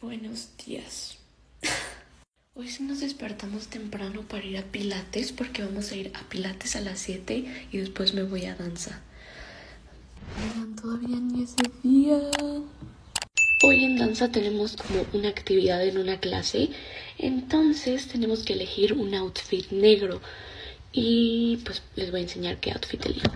Buenos días. Hoy sí nos despertamos temprano para ir a Pilates, porque vamos a ir a Pilates a las 7 y después me voy a danza. Oigan, todavía ni ese día. Hoy en danza tenemos como una actividad en una clase, entonces tenemos que elegir un outfit negro. Y pues les voy a enseñar qué outfit elijo.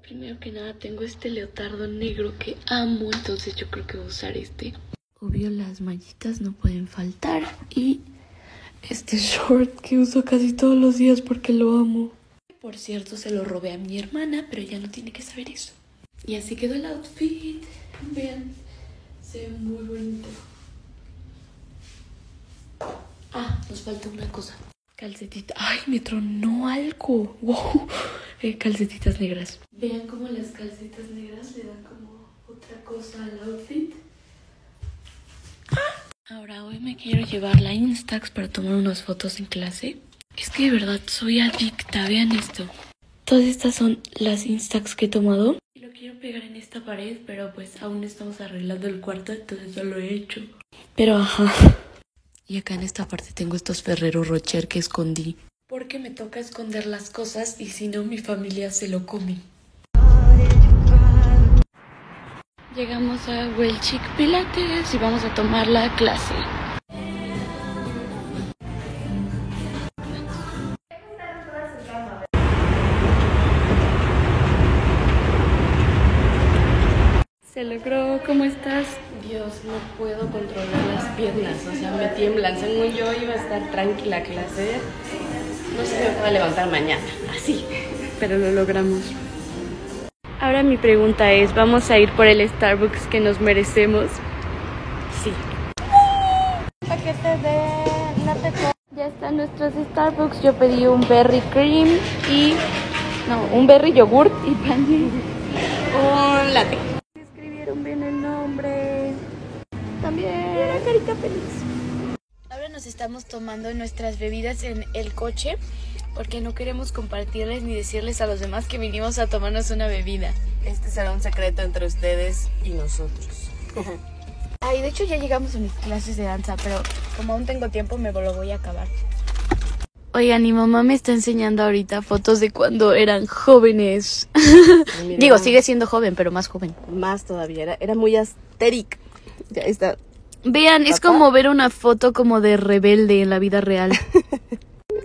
Primero que nada tengo este leotardo negro que amo, entonces yo creo que voy a usar este. Obvio las mallitas no pueden faltar y este short que uso casi todos los días porque lo amo. Por cierto, se lo robé a mi hermana, pero ella no tiene que saber eso. Y así quedó el outfit. Vean, se ve muy bonito. Ah, nos falta una cosa. Calcetita. Ay, me tronó algo. Wow. Calcetitas negras. Vean cómo las calcetas negras le dan como otra cosa al outfit. Ahora hoy me quiero llevar la Instax para tomar unas fotos en clase. Es que de verdad soy adicta, vean esto. Todas estas son las Instax que he tomado. Y lo quiero pegar en esta pared, pero pues aún estamos arreglando el cuarto, entonces ya lo he hecho. Pero ajá. Y acá en esta parte tengo estos Ferrero Rocher que escondí. Porque me toca esconder las cosas y si no mi familia se lo come. Llegamos a Welchik Pilates y vamos a tomar la clase. Se logró, ¿cómo estás? Dios, no puedo controlar las piernas, o sea, me tiemblan. Según yo iba a estar tranquila clase, no sé si me puedo levantar mañana, así. Pero lo logramos. Ahora mi pregunta es, ¿vamos a ir por el Starbucks que nos merecemos? Sí. Paquete de latte. Ya están nuestros Starbucks. Yo pedí un berry cream y... no, un berry yogurt y pan. Un latte. Escribieron bien el nombre. También era carita feliz. Ahora nos estamos tomando nuestras bebidas en el coche, porque no queremos compartirles ni decirles a los demás que vinimos a tomarnos una bebida. Este será un secreto entre ustedes y nosotros. Ay, de hecho ya llegamos a mis clases de danza, pero como aún tengo tiempo me lo voy a acabar. Oigan, mi mamá me está enseñando ahorita fotos de cuando eran jóvenes. Mira, digo, sigue siendo joven, pero más joven. Más todavía, era muy asteric. Ya está. Vean, ¿papá? Es como ver una foto como de rebelde en la vida real.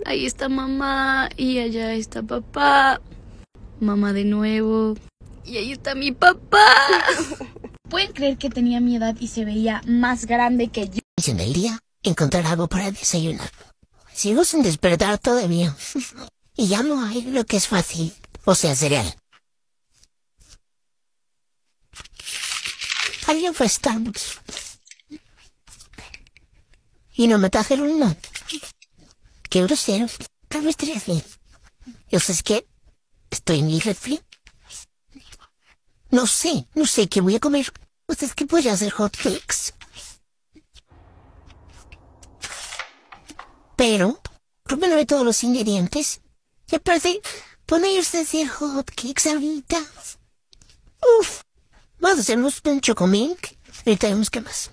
Ahí está mamá y allá está papá. Mamá de nuevo. Y ahí está mi papá. ¿Pueden creer que tenía mi edad y se veía más grande que yo? En el día, encontrar algo para desayunar. Sigo sin despertar todavía. Y ya no hay lo que es fácil. O sea, cereal. Alguien fue a Starbucks y no me trajeron nada. ¡Qué grosero! ¿Cómo estoy así? ¿Yo sabes qué? ¿Estoy en mi refri? No sé qué voy a comer. ¿Ustedes qué pueden hacer hot cakes? Pero, probé todos los ingredientes. Y aparte, ponerse a hacer hot cakes ahorita. Uf. Vamos a hacernos un chocomilk. Y tenemos que más.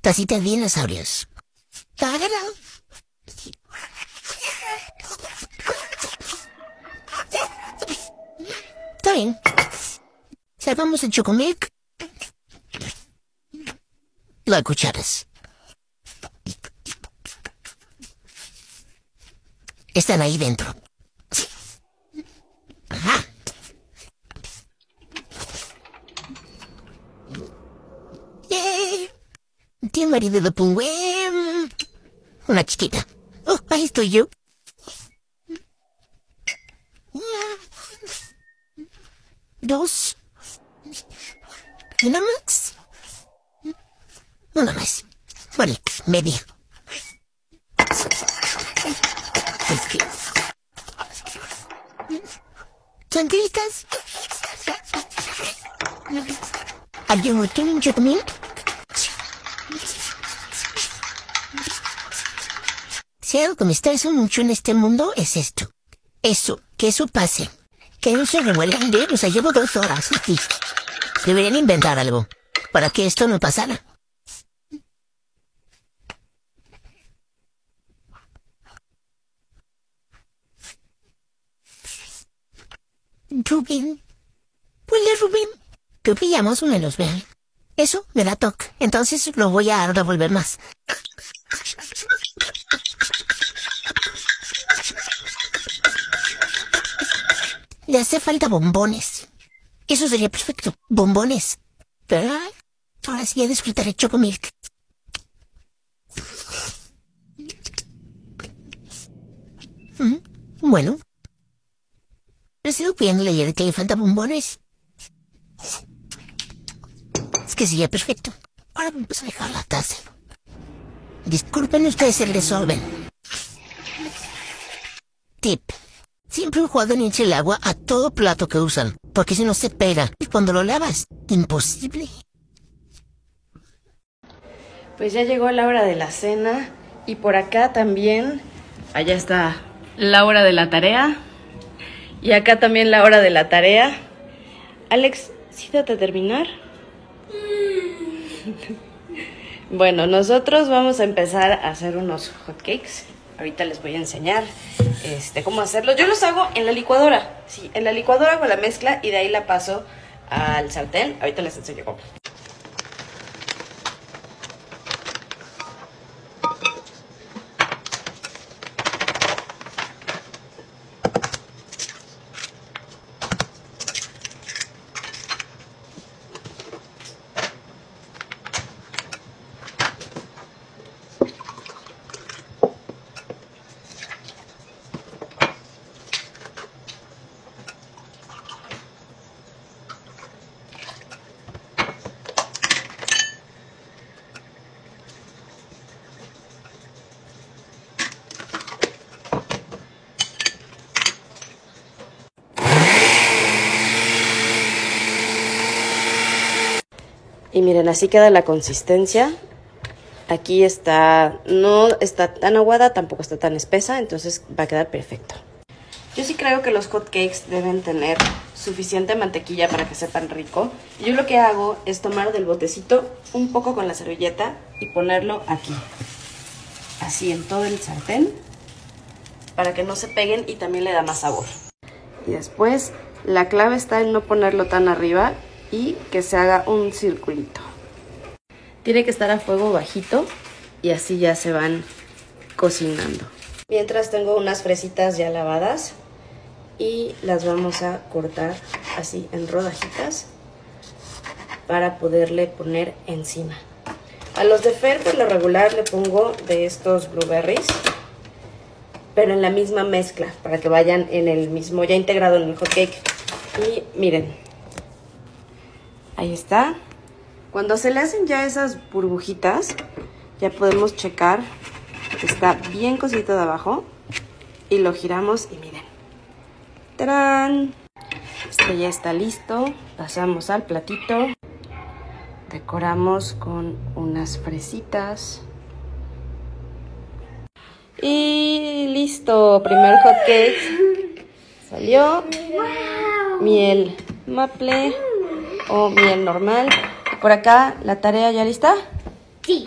Tacitas bien las aureas. Está bien. Salvamos el chocomilk. Las cucharas. Están ahí dentro. Ajá. ¡Yay! Tiene marido de Pungüem. Una chiquita. Oh, ahí estoy yo. Dos. Una más. Una más. Vale, media. ¿Tranquilitas? ¿Alguien me tiene un chocomilk? Si algo que me estresa mucho en este mundo es esto. Eso, que eso pase. Que no se revuelvan bien, o sea, llevo 2 horas aquí. Deberían inventar algo. para que esto no pasara. Rubén. Huele Rubén. Que pillamos un elosbel. Eso me da toque. Entonces lo voy a revolver más. Le hace falta bombones. Eso sería perfecto. Bombones. ¿Verdad? Ahora sí ya disfrutaré Chocomilk. Bueno. Pero sigo pidiendo leer que le falta bombones. Es que sería perfecto. Ahora vamos a dejar la taza. Disculpen ustedes el desorden. Tip. Siempre enjuaguen y echen el agua a todo plato que usan, porque si no se pega. Y cuando lo lavas, imposible. Pues ya llegó la hora de la cena. Y por acá también. Allá está la hora de la tarea. Y acá también la hora de la tarea. Alex, ¿sí date a terminar? Bueno, nosotros vamos a empezar a hacer unos hotcakes. Ahorita les voy a enseñar cómo hacerlos. Yo los hago en la licuadora. Sí, en la licuadora hago la mezcla y de ahí la paso al sartén. Ahorita les enseño cómo. Y miren, así queda la consistencia. Aquí está, no está tan aguada, tampoco está tan espesa, entonces va a quedar perfecto. Yo sí creo que los hotcakes deben tener suficiente mantequilla para que sepan rico. Yo lo que hago es tomar del botecito un poco con la servilleta y ponerlo aquí. Así en todo el sartén, para que no se peguen y también le da más sabor. Y después, la clave está en no ponerlo tan arriba, y que se haga un circulito. Tiene que estar a fuego bajito y así ya se van cocinando. Mientras tengo unas fresitas ya lavadas y las vamos a cortar así en rodajitas para poderle poner encima. A los de Fer por lo regular le pongo de estos blueberries, pero en la misma mezcla para que vayan en el mismo, ya integrado en el hot cake. Y miren, ahí está. Cuando se le hacen ya esas burbujitas, ya podemos checar que está bien cosito de abajo. Y lo giramos y miren. ¡Tarán! Este ya está listo. Pasamos al platito. Decoramos con unas fresitas. Y listo. Primer hotcake. Salió. Wow. Miel maple o miel normal. Por acá, ¿la tarea ya lista? Sí.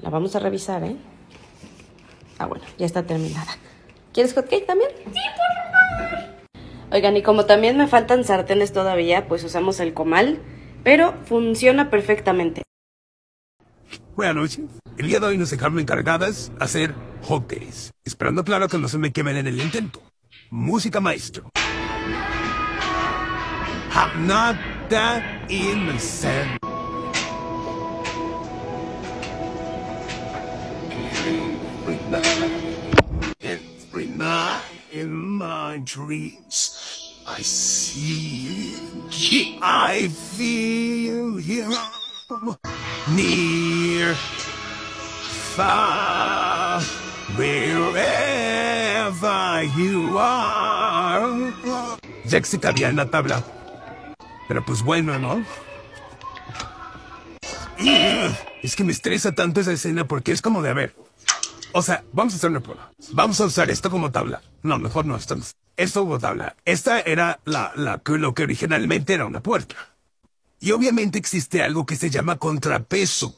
La vamos a revisar, ¿eh? Ah, bueno, ya está terminada. ¿Quieres hotcake también? Sí, por favor. Oigan, y como también me faltan sartenes todavía, pues usamos el comal, pero funciona perfectamente. Buenas noches. El día de hoy nos dejaron encargadas hacer hotcakes, esperando claro que no se me quemen en el intento. Música maestro. I'm not that innocent. Every night in my dreams, I see you, I feel you, near, far, wherever you are. Jack se cabía en la tabla. Pero pues bueno, ¿no? Es que me estresa tanto esa escena porque es como de, a ver, o sea, vamos a hacer una prueba. Vamos a usar esto como tabla. No, mejor no, esto como tabla. Esta era lo que originalmente era una puerta. Y obviamente existe algo que se llama contrapeso.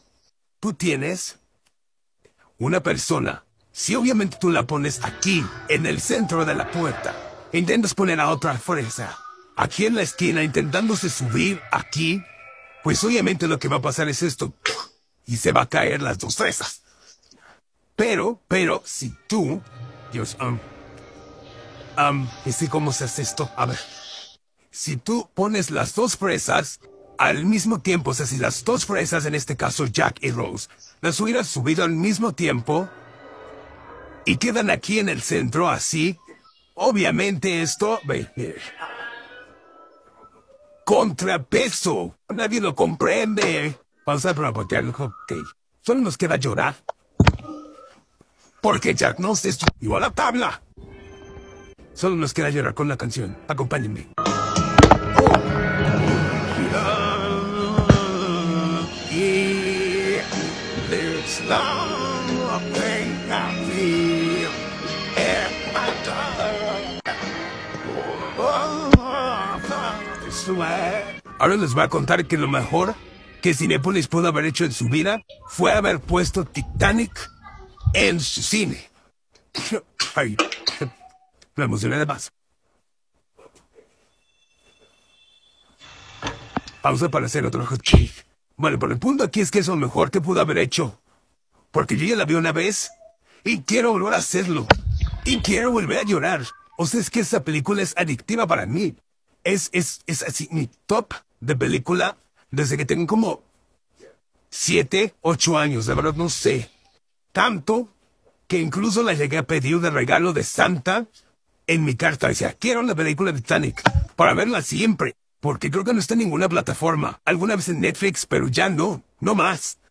Tú tienes una persona. Si obviamente tú la pones aquí, en el centro de la puerta, intentas poner a otra fresa aquí en la esquina intentándose subir aquí, pues obviamente lo que va a pasar es esto. Y se va a caer las dos fresas. Pero, si tú... Dios, ¿y cómo se hace esto? A ver. Si tú pones las dos fresas al mismo tiempo, o sea, si las dos fresas, en este caso Jack y Rose, las hubieras subido al mismo tiempo... y quedan aquí en el centro, así. Obviamente esto... ¡Contrapeso! Nadie lo comprende. Pausa para botarlo. Solo nos queda llorar. Porque Jack no se subió a la tabla. Solo nos queda llorar con la canción. Acompáñenme. Ahora les voy a contar que lo mejor que Cinépolis pudo haber hecho en su vida fue haber puesto Titanic en su cine. Ay, me emocioné de más. Pausa para hacer otro hot cake. Bueno, pero el punto aquí es que es lo mejor que pudo haber hecho. Porque yo ya la vi una vez y quiero volver a hacerlo. Y quiero volver a llorar. O sea, es que esa película es adictiva para mí. Es así, mi top de película desde que tengo como 7, 8 años, de verdad no sé. Tanto que incluso la llegué a pedir de regalo de Santa en mi carta. Decía, quiero la película de Titanic para verla siempre, porque creo que no está en ninguna plataforma. Alguna vez en Netflix, pero ya no más.